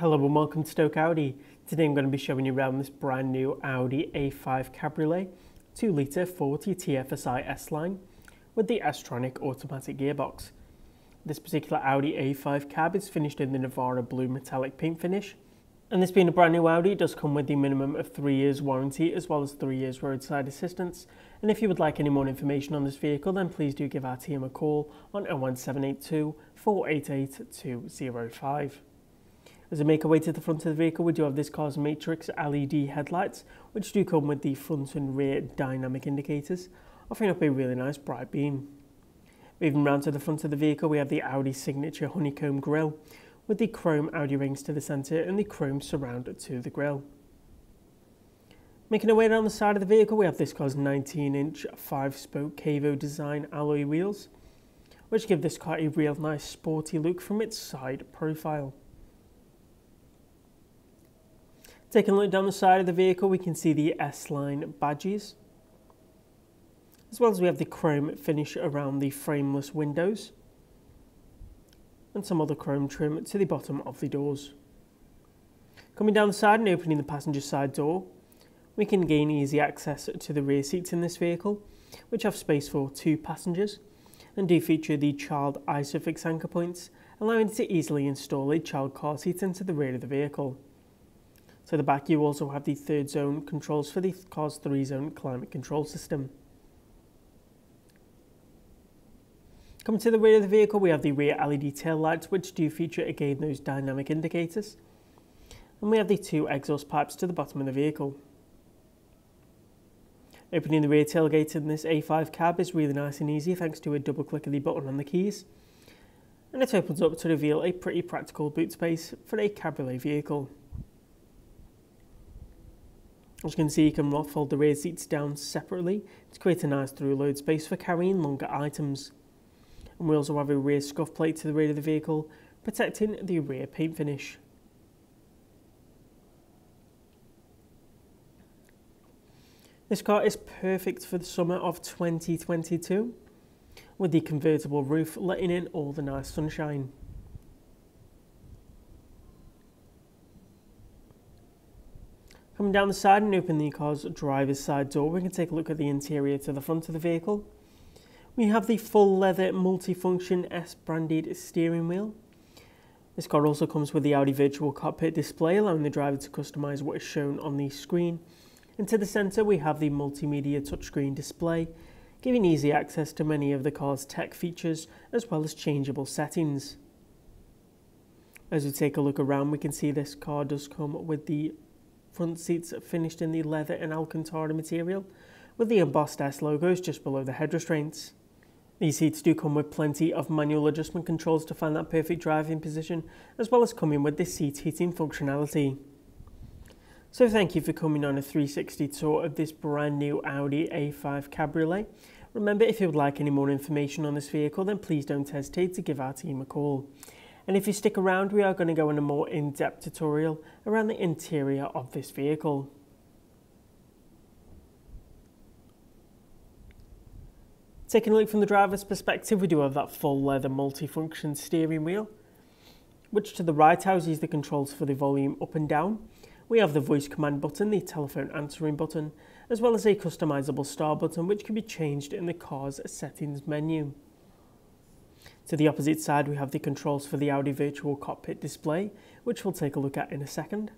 Hello and welcome to Stoke Audi. Today I'm going to be showing you around this brand new Audi A5 Cabriolet 2 litre 40 TFSI S-Line with the S-Tronic automatic gearbox. This particular Audi A5 cab is finished in the Navarra Blue metallic paint finish, and this being a brand new Audi, it does come with the minimum of 3 years warranty as well as 3 years roadside assistance. And if you would like any more information on this vehicle, then please do give our team a call on 01782 488 205. As we make our way to the front of the vehicle, we do have this car's Matrix LED headlights, which do come with the front and rear dynamic indicators, offering up a really nice bright beam. Moving round to the front of the vehicle, we have the Audi Signature Honeycomb grille, with the chrome Audi rings to the centre and the chrome surround to the grille. Making our way down the side of the vehicle, we have this car's 19-inch 5-spoke Cavo design alloy wheels, which give this car a real nice sporty look from its side profile. Taking a look down the side of the vehicle, we can see the S-Line badges, as well as we have the chrome finish around the frameless windows and some other chrome trim to the bottom of the doors. Coming down the side and opening the passenger side door, we can gain easy access to the rear seats in this vehicle, which have space for 2 passengers and do feature the child ISOFIX anchor points, allowing it to easily install a child car seat into the rear of the vehicle. To the back, you also have the 3rd zone controls for the car's 3-zone climate control system. Coming to the rear of the vehicle, we have the rear LED tail lights, which do feature again those dynamic indicators, and we have the 2 exhaust pipes to the bottom of the vehicle. Opening the rear tailgate in this A5 cab is really nice and easy thanks to a double click of the button on the keys, and it opens up to reveal a pretty practical boot space for a cabriolet vehicle. As you can see, you can fold the rear seats down separately to create a nice through-load space for carrying longer items. And we also have a rear scuff plate to the rear of the vehicle, protecting the rear paint finish. This car is perfect for the summer of 2022, with the convertible roof letting in all the nice sunshine. Coming down the side and open the car's driver's side door, we can take a look at the interior to the front of the vehicle. We have the full leather multifunction S-branded steering wheel. This car also comes with the Audi virtual cockpit display, allowing the driver to customise what is shown on the screen. And to the centre, we have the multimedia touchscreen display, giving easy access to many of the car's tech features as well as changeable settings. As we take a look around, we can see this car does come with the front seats finished in the leather and Alcantara material, with the embossed S logos just below the head restraints. These seats do come with plenty of manual adjustment controls to find that perfect driving position, as well as coming with the seat heating functionality. So thank you for coming on a 360 tour of this brand new Audi A5 Cabriolet. Remember, if you would like any more information on this vehicle, then please don't hesitate to give our team a call. And if you stick around, we are going to go on a more in-depth tutorial around the interior of this vehicle. Taking a look from the driver's perspective, we do have that full leather multifunction steering wheel, which to the right houses the controls for the volume up and down. We have the voice command button, the telephone answering button, as well as a customisable star button, which can be changed in the car's settings menu. To the opposite side, we have the controls for the Audi virtual cockpit display, which we'll take a look at in a second.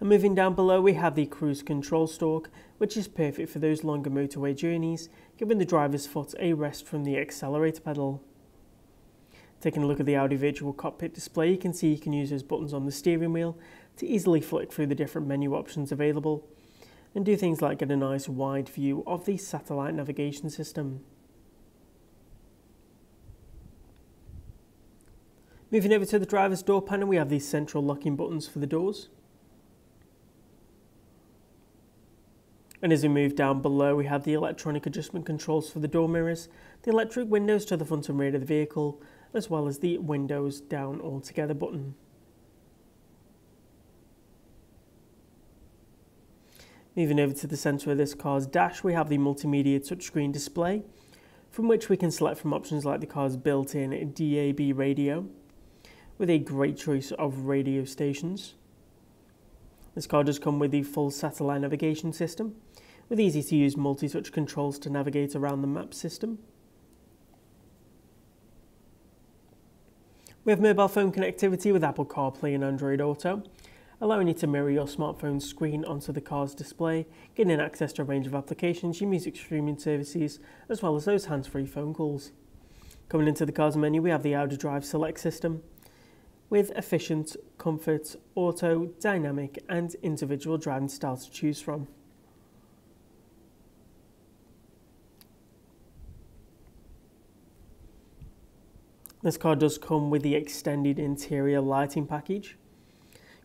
And moving down below, we have the cruise control stalk, which is perfect for those longer motorway journeys, giving the driver's foot a rest from the accelerator pedal. Taking a look at the Audi virtual cockpit display, you can see you can use those buttons on the steering wheel to easily flick through the different menu options available and do things like get a nice wide view of the satellite navigation system. Moving over to the driver's door panel, we have these central locking buttons for the doors. And as we move down below, we have the electronic adjustment controls for the door mirrors, the electric windows to the front and rear of the vehicle, as well as the windows down altogether button. Moving over to the centre of this car's dash, we have the multimedia touchscreen display, from which we can select from options like the car's built-in DAB radio, with a great choice of radio stations. This car does come with the full satellite navigation system, with easy to use multi-touch controls to navigate around the map system. We have mobile phone connectivity with Apple CarPlay and Android Auto, allowing you to mirror your smartphone's screen onto the car's display, gaining access to a range of applications, your music streaming services, as well as those hands-free phone calls. Coming into the car's menu, we have the Audi Drive Select system, with efficient, comfort, auto, dynamic and individual driving styles to choose from. This car does come with the extended interior lighting package,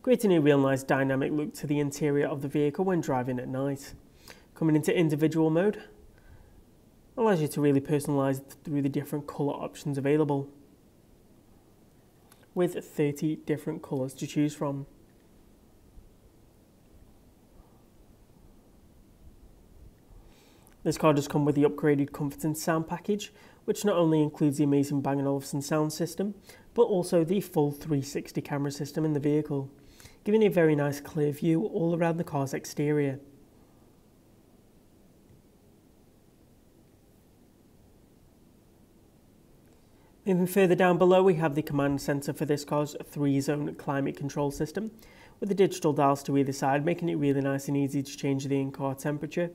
creating a real nice dynamic look to the interior of the vehicle when driving at night. Coming into individual mode allows you to really personalise through the different colour options available, with 30 different colours to choose from. This car does come with the upgraded comfort and sound package, which not only includes the amazing Bang & Olufsen sound system, but also the full 360 camera system in the vehicle, giving a very nice clear view all around the car's exterior. Moving further down below, we have the command centre for this car's 3-zone climate control system, with the digital dials to either side, making it really nice and easy to change the in-car temperature,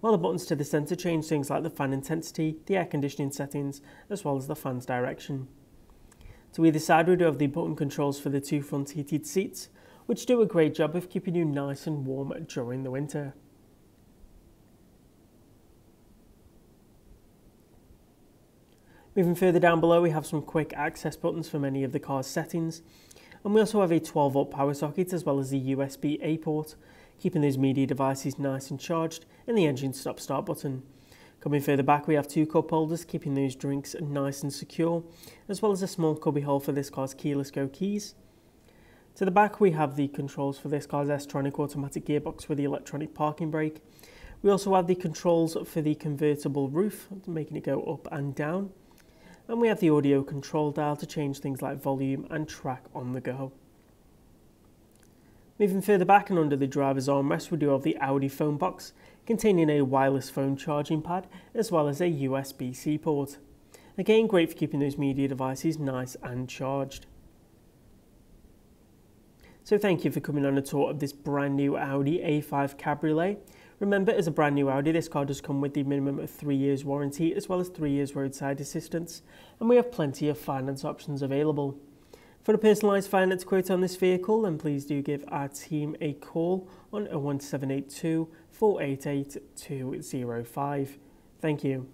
while the buttons to the centre change things like the fan intensity, the air conditioning settings, as well as the fan's direction. To either side, we do have the button controls for the two front heated seats, which do a great job of keeping you nice and warm during the winter. Moving further down below, we have some quick access buttons for many of the car's settings, and we also have a 12-volt power socket as well as a USB-A port, keeping those media devices nice and charged, and the engine stop-start button. Coming further back, we have two cup holders, keeping those drinks nice and secure, as well as a small cubby hole for this car's keyless go keys. To the back, we have the controls for this car's S-Tronic automatic gearbox with the electronic parking brake. We also have the controls for the convertible roof, making it go up and down. And we have the audio control dial to change things like volume and track on the go. Moving further back and under the driver's armrest, we do have the Audi phone box, containing a wireless phone charging pad as well as a USB-C port. Again, great for keeping those media devices nice and charged. So thank you for coming on a tour of this brand new Audi A5 Cabriolet. Remember, as a brand new Audi, this car does come with the minimum of 3 years warranty as well as 3 years roadside assistance, and we have plenty of finance options available. For a personalised finance quote on this vehicle, then please do give our team a call on 01782 488 205. Thank you.